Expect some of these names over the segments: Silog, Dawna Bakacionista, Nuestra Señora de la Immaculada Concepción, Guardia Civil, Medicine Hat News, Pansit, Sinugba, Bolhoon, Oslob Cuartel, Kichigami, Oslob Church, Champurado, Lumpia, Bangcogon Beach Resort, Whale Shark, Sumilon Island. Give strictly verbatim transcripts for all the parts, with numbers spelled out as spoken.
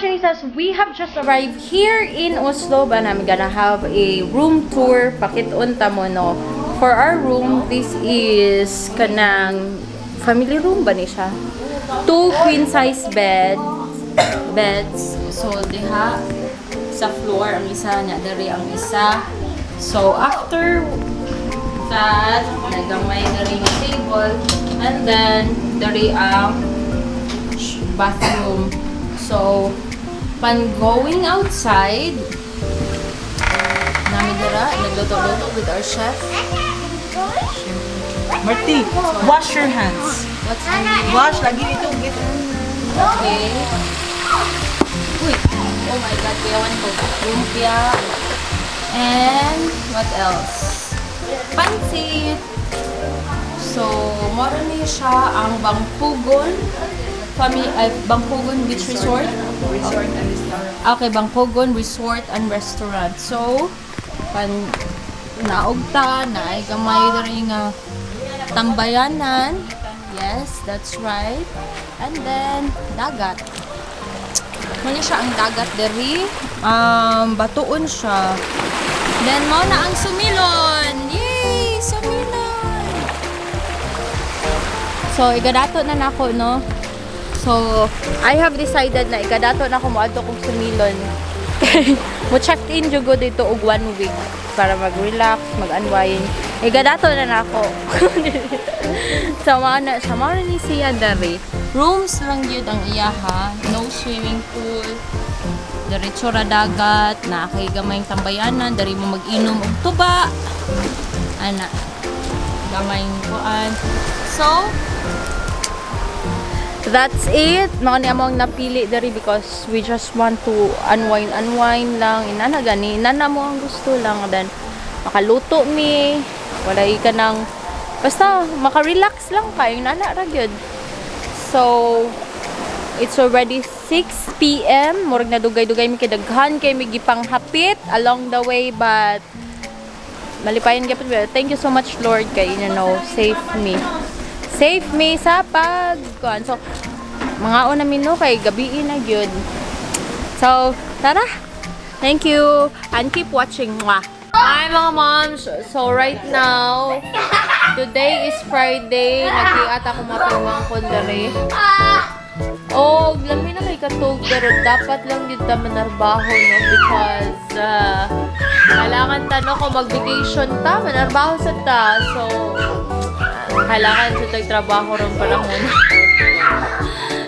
Bakacionistas, we have just arrived here in Oslob and I'm gonna have a room tour pakit-unta mo, no? For our room, this is kanang family room ba ni siya? Two queen size bed beds. So diha sa floor ang isa, niya dari ang isa. So after that, nagamay dari yung table and then dari ang bathroom. So, pan going outside, namin dira, nagluto-luto with our chef. Marty, wash your hands. What's that? Wash, lagi nito. Okay. Uy. Oh my God, kuyawan ko. Lumpia. And what else? Pansit. So, marami siya ang Bangcogon. Kami ay Bangcogon Beach Resort. Resort and Restaurant. Okay, Bangcogon Resort and Restaurant. So, pan naugta, na ay gamay rin nga tambayanan. Yes, that's right. And then, dagat. Muna siya ang dagat diri. Um, batuon siya. Then, mo na ang Sumilon. Yay! Sumilon! So, igadato na nako, no? So, I have decided na ikadato na kumuadto kong Sumilon. Mo-check in jugo dito og one week para mag-relax, mag-unwind. Ikadato na nako. Sama na, sama na ni siya dari. Rooms lang yun ang iyaha. No swimming pool. Dari tsura dagat. Nakakigamay ang tambayanan. Dari mo mag-inom og tuba. Ana. Gamay ang kuan. So, that's it. Mao ni among napili dari because we just want to unwind, unwind lang. Inana gani, inana mo ang gusto lang. Then, makaluto mi. Wala ka nang, basta, makarelax lang ka. Inana ra gyud. So, it's already six p m Murag na dugay-dugay mi kay daghan kay mi gipanghapit along the way. But, malipayan gyapon. Thank you so much, Lord, kay, you know, save me. Save me sa pagkuhan. So, mga una minu kay gabiin na yun. So, tara! Thank you! And keep watching! Mwah. Hi mga moms! So, right now, today is Friday. Nag-iat ako matuwang kundari. Oh, lamin na kay katog. Pero dapat lang yun na manarbaho, no? Because, uh, kailangan ta, no? Kung mag-vacation ta, manarbaho sa ta. So, kailangan sa tagtrabaho rin pala muna.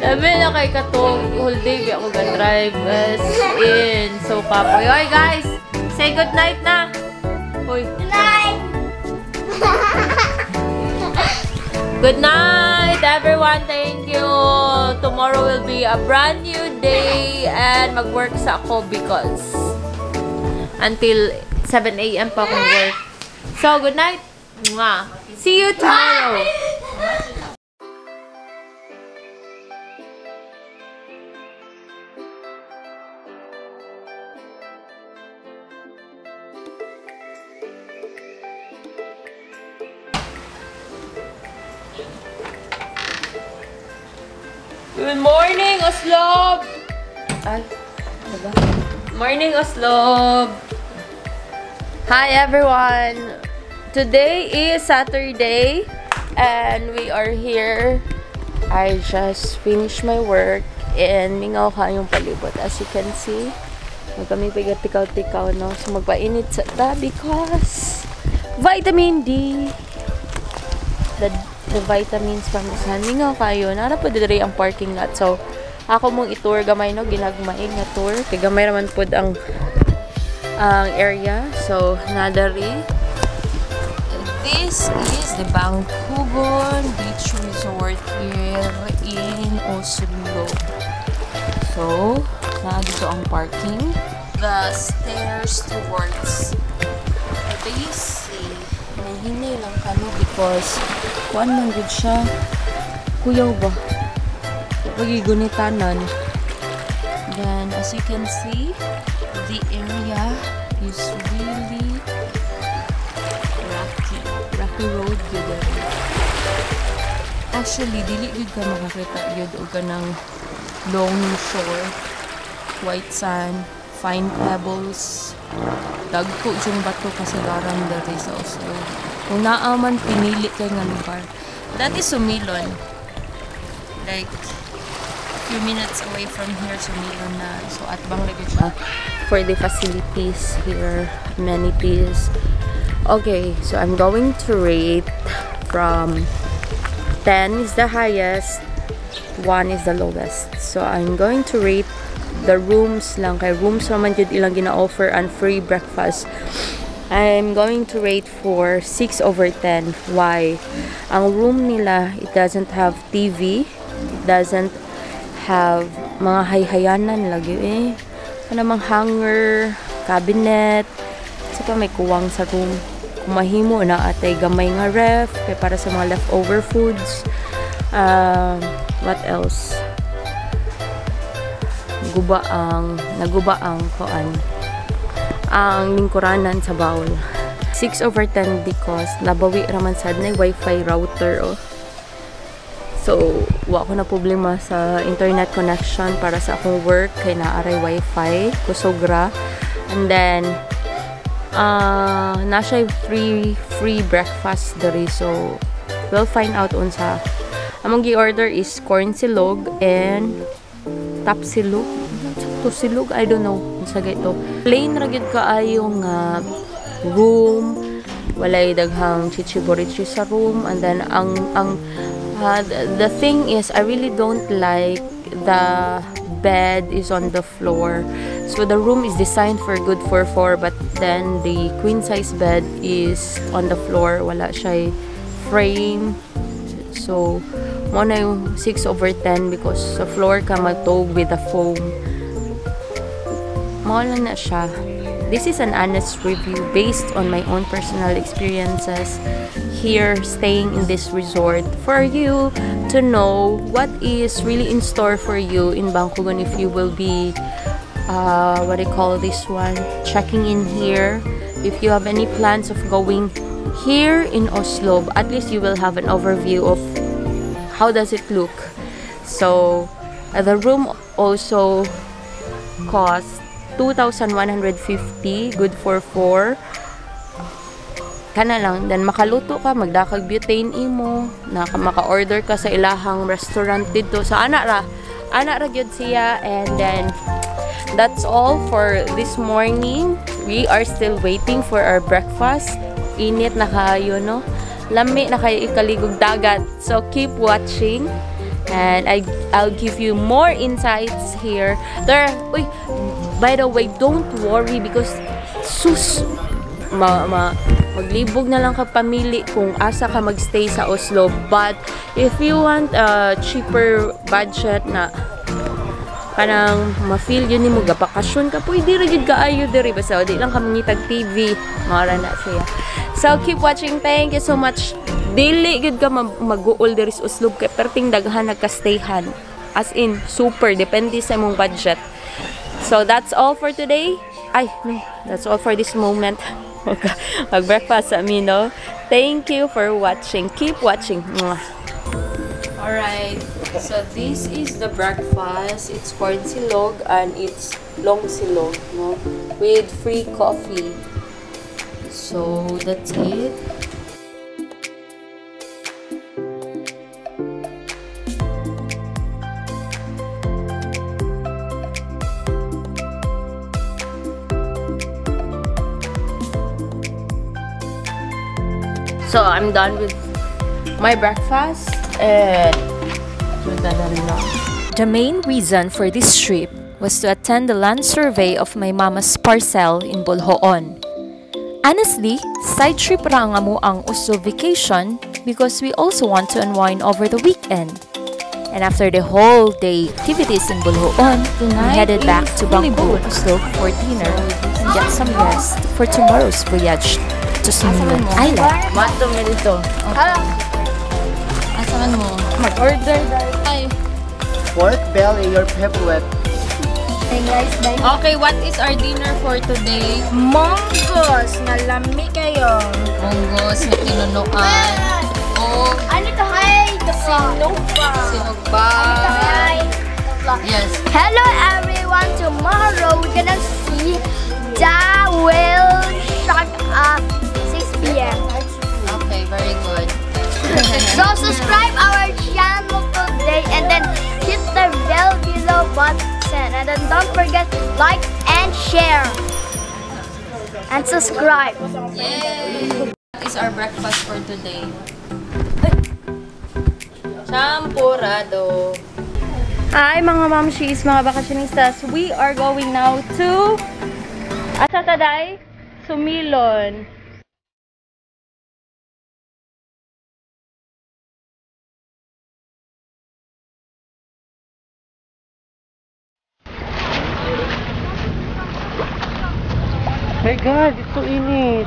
Labi na kay katong whole day ako ga-drive us in. So, papoy. Hoy, guys! Say good night na! Hoy. Good night! Good night, everyone! Thank you! Tomorrow will be a brand new day and mag-work sa ako because until seven a m pa akong work. So, good night! Mwah! See you tomorrow! Good morning, Oslob! Ay, ano ba? Morning, Oslob! Hi, everyone! Today is Saturday and we are here. I just finished my work and mingaw ka yung palibot. As you can see, magkami pagtikaw-tikaw, no? So magpainit sa ta because vitamin D. The, the vitamins from the sun. Mingaw kayo. Nara po dito ang parking lot. So ako mong itour gamay, no? Ginagmain na tour. Kaya gamay naman po ang, ang area. So nadari. This is the Bangcogon Beach Resort here in Oslob. So, nandito ang parking. The stairs towards the base. Mahinay lang kami because kuan man gud siya. Kuyaw ba? Pagigunitanan. Then, as you can see, the area is really road yun. Actually, dili yun ka makakita yun o ka ng long shore. white sand, fine pebbles. Dagko yung bato kasagaran diri sa Oslo. Kung naa man pinili kay nga lugar. That is Sumilon. Like few minutes away from here, Sumilon na. So at bang lagi siya. For the facilities here, amenities. Okay, so I'm going to rate from ten is the highest, one is the lowest. So I'm going to rate the rooms lang kay rooms naman jud ilang gina-offer and free breakfast. I'm going to rate for six over ten. Why? Ang room nila, it doesn't have T V, it doesn't have mga hayhayanan lagi eh. Kanamang hanger, cabinet, saka may kuwang sa room. Kumahimo na atay gamay nga ref kay para sa mga leftover foods. Uh, what else? Guba ang, naguba ang koan, ang lingkuranan sa bawol. six over ten because nabawi raman sad na wifi router oh. So, wa ko na problema sa internet connection para sa akong work kay naaray wifi, kusogra. And then, uh, nasa free free breakfast dari. So, we'll find out unsa. Among gi-order is corn silog and tap silog. To silog, I don't know. Sa gaito. Plain ra gyud kaayong uh, room, walay daghang chichiborichi sa room, and then ang ang uh, the thing is I really don't like the bed is on the floor. So the room is designed for good for four, but then the queen size bed is on the floor. Wala siya'y frame. So mo na yung six over ten because sa floor ka matog with the foam. Mahal na siya. This is an honest review based on my own personal experiences here staying in this resort for you to know what is really in store for you in Bangcogon if you will be uh, what do you call this one, checking in here. If you have any plans of going here in Oslob, at least you will have an overview of how does it look. So uh, the room also costs two thousand one hundred fifty, good for four. Kana lang, then makaluto ka, magdakag butane imo, naka maka-order ka sa ilahang restaurant dito sa anak ra. Anak ra gyud siya. And then that's all for this morning. We are still waiting for our breakfast. Init na kayo, no? Lami na kayo ikaligog dagat. So keep watching. And I, I'll give you more insights here. There, uy, by the way, don't worry because sus, ma, ma, maglibog na lang ka pamili kung asa ka magstay sa Oslo. But if you want a cheaper budget na kanang ma-feel yun mo gapakasyon ka, pwede ra gyud kaayo diri basta di lang ka mangitag T V, mara na siya. So keep watching. Thank you so much. Dili gud ka mag-uol diri sa Oslob kay perting daghan nagkastayhan. As in super depende sa imong budget. So that's all for today. Ay, no, that's all for this moment. Mag-breakfast sa amin, no? Thank you for watching. Keep watching. All right. So this is the breakfast. It's corn silog and it's long silog, no? With free coffee. So that's it. So I'm done with my breakfast and the main reason for this trip was to attend the land survey of my mama's parcel in Bolhoon. Honestly, side trip ra nga mo ang Oslo vacation because we also want to unwind over the weekend. And after the whole day activities in Bolhoon, we headed back to Bangcogon, Oslo for dinner and get some rest for tomorrow's voyage to Sumilon Island. Mato mo dito. Hala. Asahan mo. Mag-order dahil. Ay. Pork belly, your favorite. Hey guys, bye. Okay, what is our dinner for today? Monggos na lami kayo. Monggos na tinunuan. O. Ano ito? Hi. Sinugba. Sinugba. Ano ito? Hi. Yes. Hello everyone. Tomorrow. comment, like, and share. And subscribe. Yay! That is our breakfast for today. Champurado. Hi mga mamshis, mga bakacionistas. We are going now to Asa Taday? Sumilon. Oh my God, it's so init.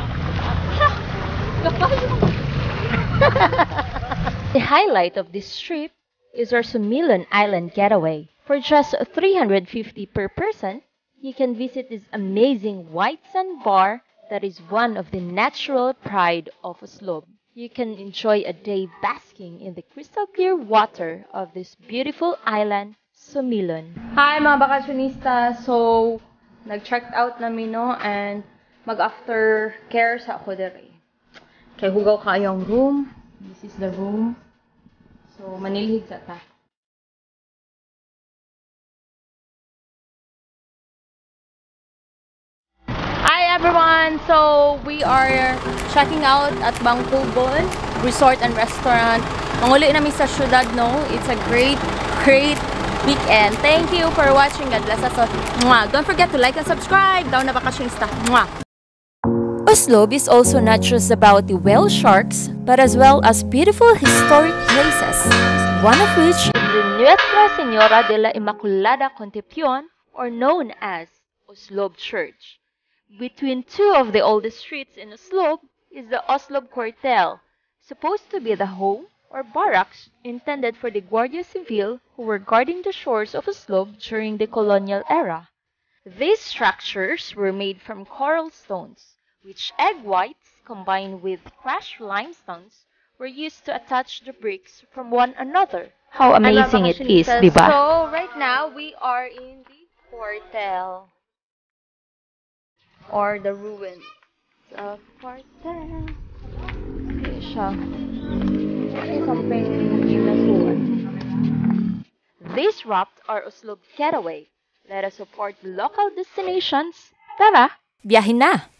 The highlight of this trip is our Sumilon Island getaway. For just three hundred fifty per person, you can visit this amazing white sand bar that is one of the natural pride of Oslob. You can enjoy a day basking in the crystal clear water of this beautiful island, Sumilon. Hi mga bakacionista! So, nag-check out namin, no? And mag-after care sa ako dere. Kaya hugaw ka yung room. This is the room. So, manilhig sa ta. Hi everyone! So, we are checking out at Bangcogon Resort and Restaurant. Manguli namin sa syudad, no? It's a great, great weekend. Thank you for watching. God bless us all. Mwah. Don't forget to like and subscribe. Dawna Bakacionista. Mwah. Oslob is also not just about the whale sharks, but as well as beautiful historic places, one of which is the Nuestra Señora de la Immaculada Concepción, or known as Oslob Church. Between two of the oldest streets in Oslob is the Oslob Cuartel, supposed to be the home or barracks intended for the Guardia Civil who were guarding the shores of Oslob during the colonial era. These structures were made from coral stones, which egg whites combined with crushed limestones were used to attach the bricks from one another. How amazing it is, diba? So, right now, we are in the Cuartel, or the ruins of Cuartel. Okay, siya. This wrapped our Oslob getaway. Let us support local destinations. Tara! Biyahin na!